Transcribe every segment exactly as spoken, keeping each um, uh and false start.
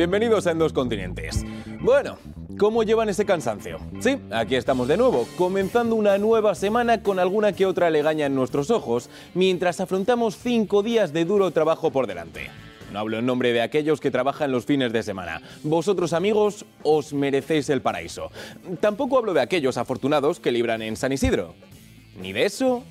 Bienvenidos a En Dos Continentes. Bueno, ¿cómo llevan ese cansancio? Sí, aquí estamos de nuevo, comenzando una nueva semana con alguna que otra legaña en nuestros ojos, mientras afrontamos cinco días de duro trabajo por delante. No hablo en nombre de aquellos que trabajan los fines de semana. Vosotros, amigos, os merecéis el paraíso. Tampoco hablo de aquellos afortunados que libran en San Isidro. Ni de eso,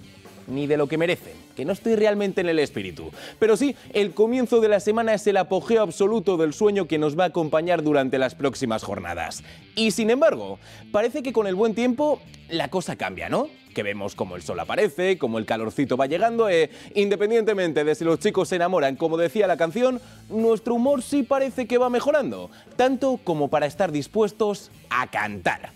ni de lo que merecen, que no estoy realmente en el espíritu. Pero sí, el comienzo de la semana es el apogeo absoluto del sueño que nos va a acompañar durante las próximas jornadas. Y sin embargo, parece que con el buen tiempo la cosa cambia, ¿no? Que vemos como el sol aparece, como el calorcito va llegando e, independientemente de si los chicos se enamoran, como decía la canción, nuestro humor sí parece que va mejorando, tanto como para estar dispuestos a cantar.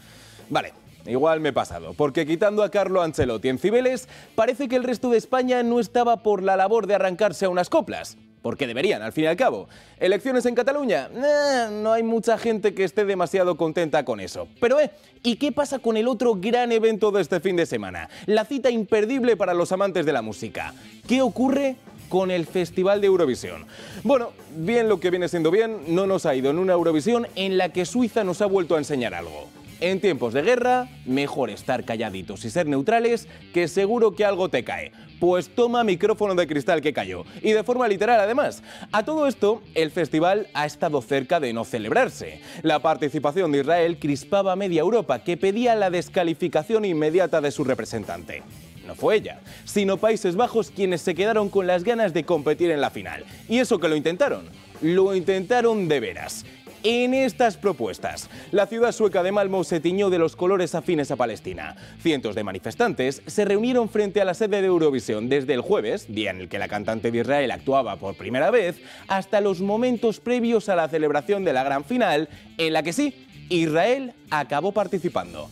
Vale, igual me he pasado, porque quitando a Carlo Ancelotti en Cibeles, parece que el resto de España no estaba por la labor de arrancarse a unas coplas. Porque deberían, al fin y al cabo. ¿Elecciones en Cataluña? Eh, no hay mucha gente que esté demasiado contenta con eso. Pero, eh, ¿y qué pasa con el otro gran evento de este fin de semana? La cita imperdible para los amantes de la música. ¿Qué ocurre con el Festival de Eurovisión? Bueno, bien lo que viene siendo bien, no nos ha ido en una Eurovisión en la que Suiza nos ha vuelto a enseñar algo. En tiempos de guerra, mejor estar calladitos y ser neutrales, que seguro que algo te cae. Pues toma micrófono de cristal que cayó, y de forma literal además. A todo esto, el festival ha estado cerca de no celebrarse. La participación de Israel crispaba a media Europa, que pedía la descalificación inmediata de su representante. No fue ella, sino Países Bajos quienes se quedaron con las ganas de competir en la final. Y eso que lo intentaron. Lo intentaron de veras. En estas propuestas, la ciudad sueca de Malmö se tiñó de los colores afines a Palestina. Cientos de manifestantes se reunieron frente a la sede de Eurovisión desde el jueves, día en el que la cantante de Israel actuaba por primera vez, hasta los momentos previos a la celebración de la gran final, en la que sí, Israel acabó participando.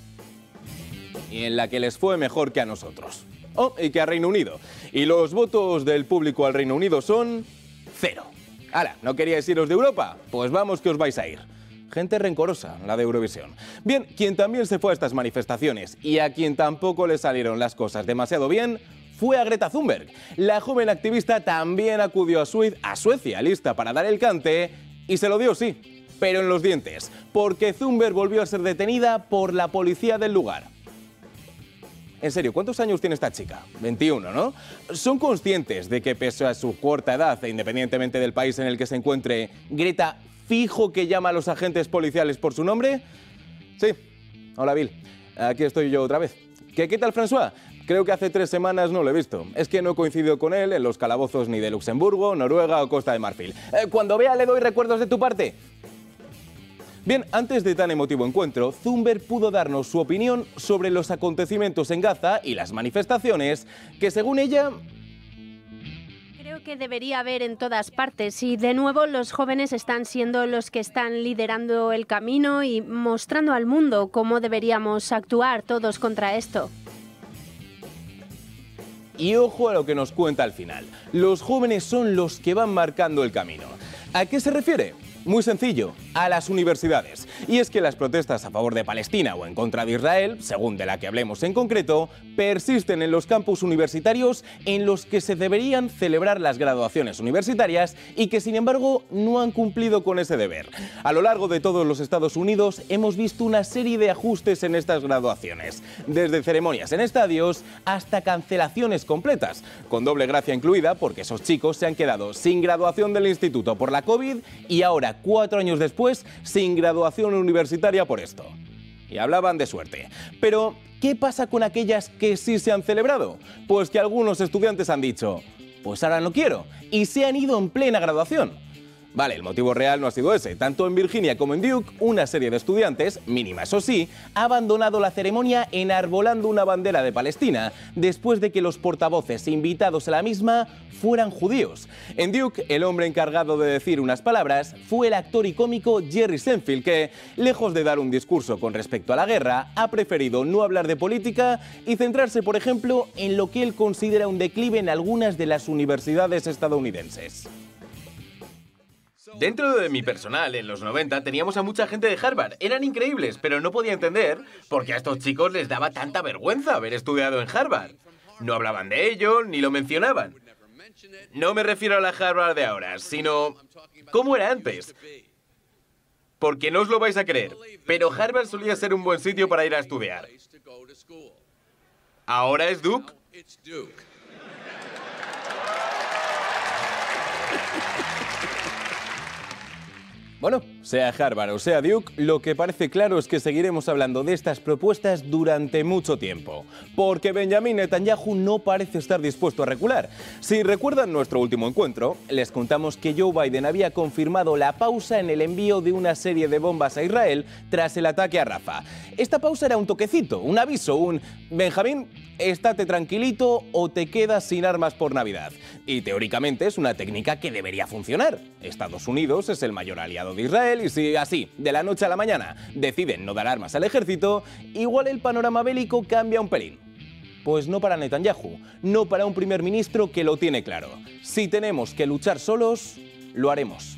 Y en la que les fue mejor que a nosotros. Oh, y que a Reino Unido. Y los votos del público al Reino Unido son cero. Ala, ¿no queríais iros de Europa? Pues vamos que os vais a ir. Gente rencorosa, la de Eurovisión. Bien, quien también se fue a estas manifestaciones y a quien tampoco le salieron las cosas demasiado bien fue a Greta Thunberg. La joven activista también acudió a, Sue- a Suecia, lista para dar el cante, y se lo dio, sí, pero en los dientes, porque Thunberg volvió a ser detenida por la policía del lugar. En serio, ¿cuántos años tiene esta chica? veintiuno, ¿no? ¿Son conscientes de que pese a su corta edad e independientemente del país en el que se encuentre, Greta fijo que llama a los agentes policiales por su nombre? Sí. Hola, Bill. Aquí estoy yo otra vez. ¿Qué, qué tal, François? Creo que hace tres semanas no lo he visto. Es que no coincido con él en los calabozos ni de Luxemburgo, Noruega o Costa de Marfil. Eh, cuando vea le doy recuerdos de tu parte. Bien, antes de tan emotivo encuentro, Thunberg pudo darnos su opinión sobre los acontecimientos en Gaza y las manifestaciones, que según ella... Creo que debería haber en todas partes, y de nuevo los jóvenes están siendo los que están liderando el camino y mostrando al mundo cómo deberíamos actuar todos contra esto. Y ojo a lo que nos cuenta al final. Los jóvenes son los que van marcando el camino. ¿A qué se refiere? Muy sencillo, a las universidades. Y es que las protestas a favor de Palestina o en contra de Israel, según de la que hablemos en concreto, persisten en los campus universitarios en los que se deberían celebrar las graduaciones universitarias y que, sin embargo, no han cumplido con ese deber. A lo largo de todos los Estados Unidos hemos visto una serie de ajustes en estas graduaciones, desde ceremonias en estadios hasta cancelaciones completas, con doble gracia incluida porque esos chicos se han quedado sin graduación del instituto por la COVID y ahora cuatro años después, sin graduación universitaria por esto. Y hablaban de suerte. Pero, ¿qué pasa con aquellas que sí se han celebrado? Pues que algunos estudiantes han dicho, pues ahora no quiero, y se han ido en plena graduación. Vale, el motivo real no ha sido ese. Tanto en Virginia como en Duke, una serie de estudiantes, mínima eso sí, ha abandonado la ceremonia enarbolando una bandera de Palestina, después de que los portavoces invitados a la misma fueran judíos. En Duke, el hombre encargado de decir unas palabras fue el actor y cómico Jerry Seinfeld, que, lejos de dar un discurso con respecto a la guerra, ha preferido no hablar de política y centrarse, por ejemplo, en lo que él considera un declive en algunas de las universidades estadounidenses. Dentro de mi personal, en los noventa, teníamos a mucha gente de Harvard. Eran increíbles, pero no podía entender por qué a estos chicos les daba tanta vergüenza haber estudiado en Harvard. No hablaban de ello, ni lo mencionaban. No me refiero a la Harvard de ahora, sino cómo era antes. porque no os lo vais a creer, pero Harvard solía ser un buen sitio para ir a estudiar. Ahora es Duke. Bueno, sea Harvard o sea Duke, lo que parece claro es que seguiremos hablando de estas propuestas durante mucho tiempo, porque Benjamín Netanyahu no parece estar dispuesto a recular. Si recuerdan nuestro último encuentro, les contamos que Joe Biden había confirmado la pausa en el envío de una serie de bombas a Israel tras el ataque a Rafa. Esta pausa era un toquecito, un aviso, un Benjamín, estate tranquilito o te quedas sin armas por Navidad. Y teóricamente es una técnica que debería funcionar. Estados Unidos es el mayor aliado de Israel y si así, de la noche a la mañana, deciden no dar armas al ejército, igual el panorama bélico cambia un pelín. Pues no para Netanyahu, no para un primer ministro que lo tiene claro. Si tenemos que luchar solos, lo haremos.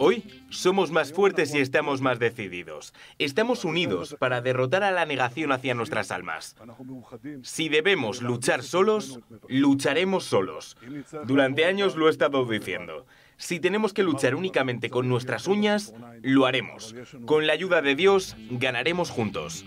Hoy somos más fuertes y estamos más decididos. Estamos unidos para derrotar a la negación hacia nuestras almas. Si debemos luchar solos, lucharemos solos. Durante años lo he estado diciendo. Si tenemos que luchar únicamente con nuestras uñas, lo haremos. Con la ayuda de Dios, ganaremos juntos.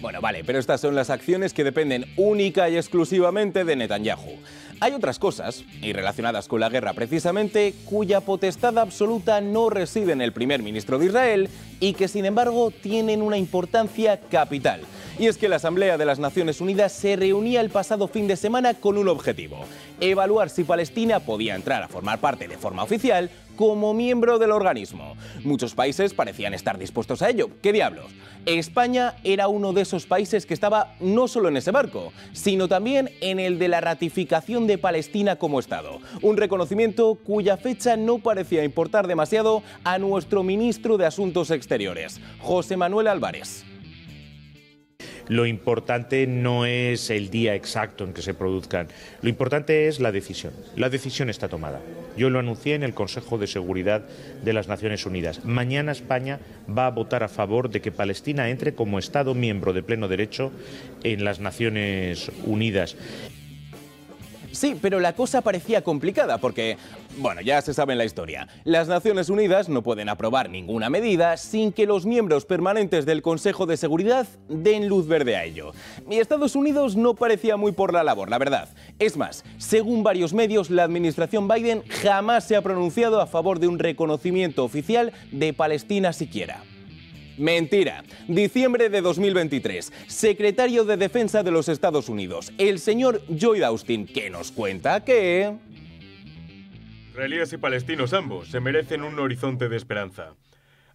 Bueno, vale, pero estas son las acciones que dependen única y exclusivamente de Netanyahu. Hay otras cosas, y relacionadas con la guerra precisamente, cuya potestad absoluta no reside en el primer ministro de Israel y que, sin embargo, tienen una importancia capital. Y es que la Asamblea de las Naciones Unidas se reunía el pasado fin de semana con un objetivo: evaluar si Palestina podía entrar a formar parte de forma oficial como miembro del organismo. Muchos países parecían estar dispuestos a ello. ¿Qué diablos? España era uno de esos países que estaba no solo en ese barco, sino también en el de la ratificación de Palestina como Estado. Un reconocimiento cuya fecha no parecía importar demasiado a nuestro ministro de Asuntos Exteriores, José Manuel Álvarez. Lo importante no es el día exacto en que se produzcan, lo importante es la decisión. La decisión está tomada. Yo lo anuncié en el Consejo de Seguridad de las Naciones Unidas. Mañana España va a votar a favor de que Palestina entre como Estado miembro de pleno derecho en las Naciones Unidas. Sí, pero la cosa parecía complicada porque, bueno, ya se sabe en la historia. Las Naciones Unidas no pueden aprobar ninguna medida sin que los miembros permanentes del Consejo de Seguridad den luz verde a ello. Y Estados Unidos no parecía muy por la labor, la verdad. Es más, según varios medios, la administración Biden jamás se ha pronunciado a favor de un reconocimiento oficial de Palestina siquiera. Mentira. Diciembre de dos mil veintitrés, secretario de Defensa de los Estados Unidos, el señor Lloyd Austin, que nos cuenta que... israelíes y palestinos ambos se merecen un horizonte de esperanza.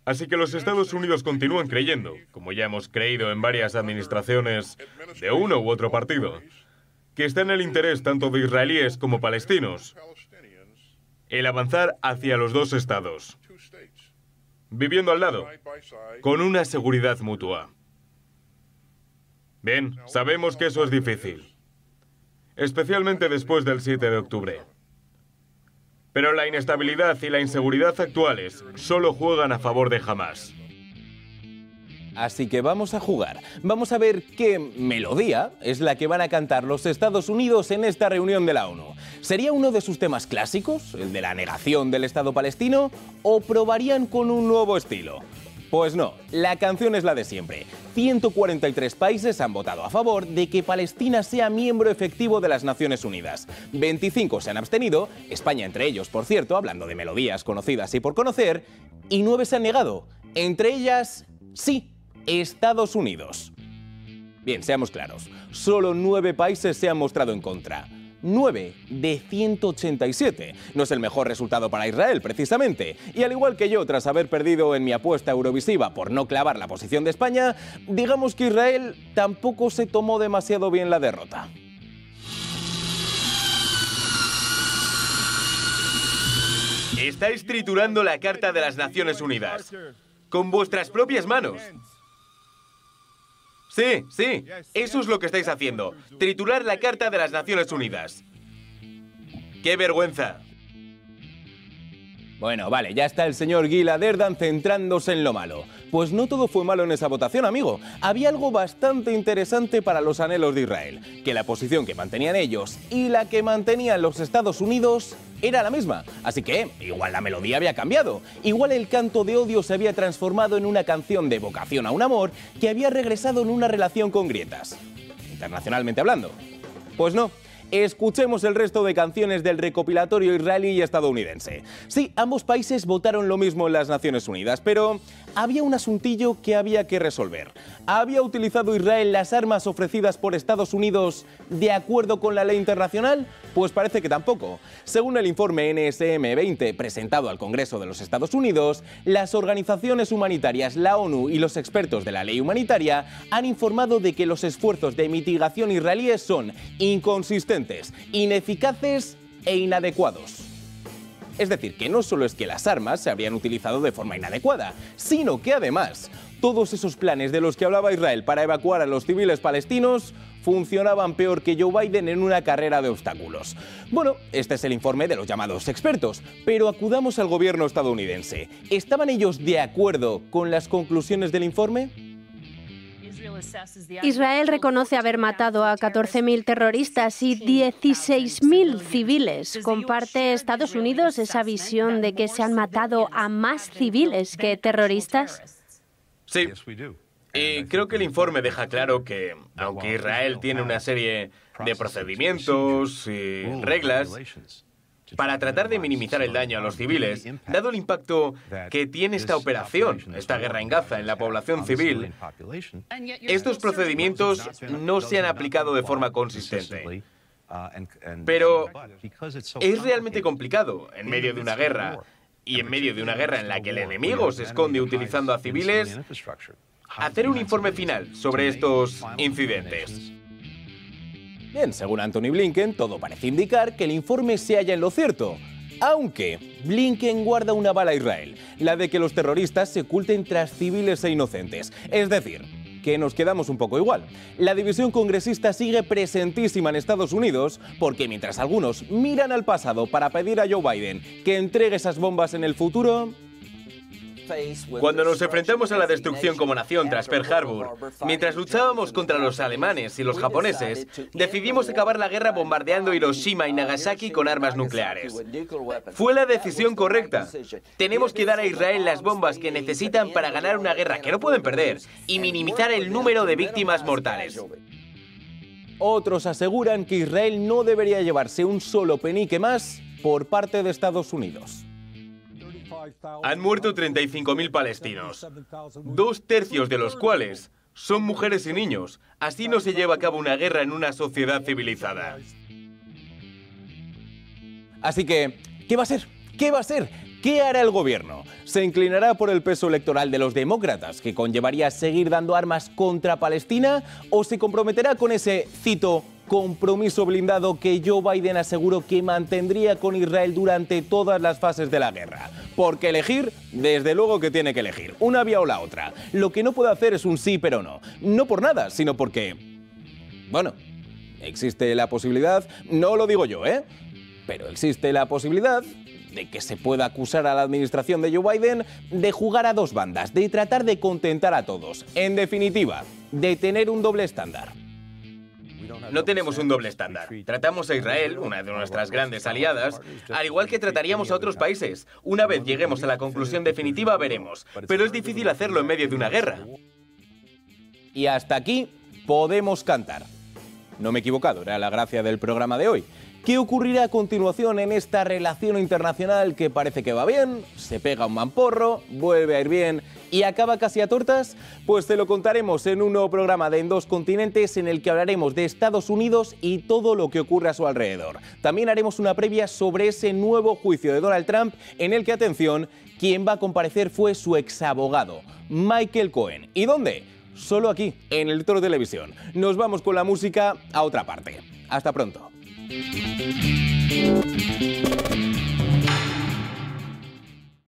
Así que los Estados Unidos continúan creyendo, como ya hemos creído en varias administraciones de uno u otro partido, que está en el interés tanto de israelíes como palestinos el avanzar hacia los dos estados, viviendo al lado, con una seguridad mutua. Bien, sabemos que eso es difícil, especialmente después del siete de octubre. Pero la inestabilidad y la inseguridad actuales solo juegan a favor de Hamás. Así que vamos a jugar. Vamos a ver qué melodía es la que van a cantar los Estados Unidos en esta reunión de la ONU. ¿Sería uno de sus temas clásicos, el de la negación del Estado palestino, o probarían con un nuevo estilo? Pues no, la canción es la de siempre. ciento cuarenta y tres países han votado a favor de que Palestina sea miembro efectivo de las Naciones Unidas. veinticinco se han abstenido, España entre ellos, por cierto, hablando de melodías conocidas y por conocer, y nueve se han negado. Entre ellas, sí, Estados Unidos. Bien, seamos claros, solo nueve países se han mostrado en contra. nueve de ciento ochenta y siete. No es el mejor resultado para Israel, precisamente. Y al igual que yo, tras haber perdido en mi apuesta eurovisiva por no clavar la posición de España, digamos que Israel tampoco se tomó demasiado bien la derrota. Estáis triturando la Carta de las Naciones Unidas. Con vuestras propias manos. Sí, sí, eso es lo que estáis haciendo, triturar la Carta de las Naciones Unidas. ¡Qué vergüenza! Bueno, vale, ya está el señor Gilad Erdan centrándose en lo malo. Pues no todo fue malo en esa votación, amigo. Había algo bastante interesante para los anhelos de Israel, que la posición que mantenían ellos y la que mantenían los Estados Unidos era la misma. Así que igual la melodía había cambiado, igual el canto de odio se había transformado en una canción de vocación a un amor que había regresado en una relación con grietas, internacionalmente hablando. Pues no. Escuchemos el resto de canciones del recopilatorio israelí y estadounidense. Sí, ambos países votaron lo mismo en las Naciones Unidas, pero había un asuntillo que había que resolver. ¿Había utilizado Israel las armas ofrecidas por Estados Unidos de acuerdo con la ley internacional? Pues parece que tampoco. Según el informe N S M veinte presentado al Congreso de los Estados Unidos, las organizaciones humanitarias, la ONU y los expertos de la ley humanitaria han informado de que los esfuerzos de mitigación israelíes son inconsistentes, ineficaces e inadecuados. Es decir, que no solo es que las armas se habrían utilizado de forma inadecuada, sino que además todos esos planes de los que hablaba Israel para evacuar a los civiles palestinos funcionaban peor que Joe Biden en una carrera de obstáculos. Bueno, este es el informe de los llamados expertos, pero acudamos al gobierno estadounidense. ¿Estaban ellos de acuerdo con las conclusiones del informe? Israel reconoce haber matado a catorce mil terroristas y dieciséis mil civiles. Comparte Estados Unidos esa visión de que se han matado a más civiles que terroristas. Sí, y creo que el informe deja claro que, aunque Israel tiene una serie de procedimientos y reglas para tratar de minimizar el daño a los civiles, dado el impacto que tiene esta operación, esta guerra en Gaza, en la población civil, estos procedimientos no se han aplicado de forma consistente. Pero es realmente complicado en medio de una guerra, y en medio de una guerra en la que el enemigo se esconde utilizando a civiles, hacer un informe final sobre estos incidentes. Bien, según Anthony Blinken, todo parece indicar que el informe se halla en lo cierto. Aunque Blinken guarda una bala a Israel, la de que los terroristas se oculten tras civiles e inocentes. Es decir, que nos quedamos un poco igual. La división congresista sigue presentísima en Estados Unidos porque mientras algunos miran al pasado para pedir a Joe Biden que entregue esas bombas en el futuro... Cuando nos enfrentamos a la destrucción como nación tras Pearl Harbor, mientras luchábamos contra los alemanes y los japoneses, decidimos acabar la guerra bombardeando Hiroshima y Nagasaki con armas nucleares. Fue la decisión correcta. Tenemos que dar a Israel las bombas que necesitan para ganar una guerra que no pueden perder y minimizar el número de víctimas mortales. Otros aseguran que Israel no debería llevarse un solo penique más por parte de Estados Unidos. Han muerto treinta y cinco mil palestinos, dos tercios de los cuales son mujeres y niños. Así no se lleva a cabo una guerra en una sociedad civilizada. Así que, ¿qué va a ser? ¿Qué va a ser? ¿Qué hará el gobierno? ¿Se inclinará por el peso electoral de los demócratas, que conllevaría seguir dando armas contra Palestina? ¿O se comprometerá con ese, cito, compromiso blindado que Joe Biden aseguró que mantendría con Israel durante todas las fases de la guerra? Porque elegir, desde luego que tiene que elegir, una vía o la otra. Lo que no puede hacer es un sí pero no. No por nada, sino porque... bueno, existe la posibilidad, no lo digo yo, ¿eh? Pero existe la posibilidad de que se pueda acusar a la administración de Joe Biden de jugar a dos bandas, de tratar de contentar a todos. En definitiva, de tener un doble estándar. No tenemos un doble estándar. Tratamos a Israel, una de nuestras grandes aliadas, al igual que trataríamos a otros países. Una vez lleguemos a la conclusión definitiva, veremos. Pero es difícil hacerlo en medio de una guerra. Y hasta aquí podemos cantar. No me he equivocado, era la gracia del programa de hoy. ¿Qué ocurrirá a continuación en esta relación internacional que parece que va bien, se pega un mamporro, vuelve a ir bien y acaba casi a tortas? Pues te lo contaremos en un nuevo programa de En Dos Continentes en el que hablaremos de Estados Unidos y todo lo que ocurre a su alrededor. También haremos una previa sobre ese nuevo juicio de Donald Trump en el que, atención, quien va a comparecer fue su exabogado, Michael Cohen. ¿Y dónde? Solo aquí, en el Toro Televisión. Nos vamos con la música a otra parte. Hasta pronto. Thank you.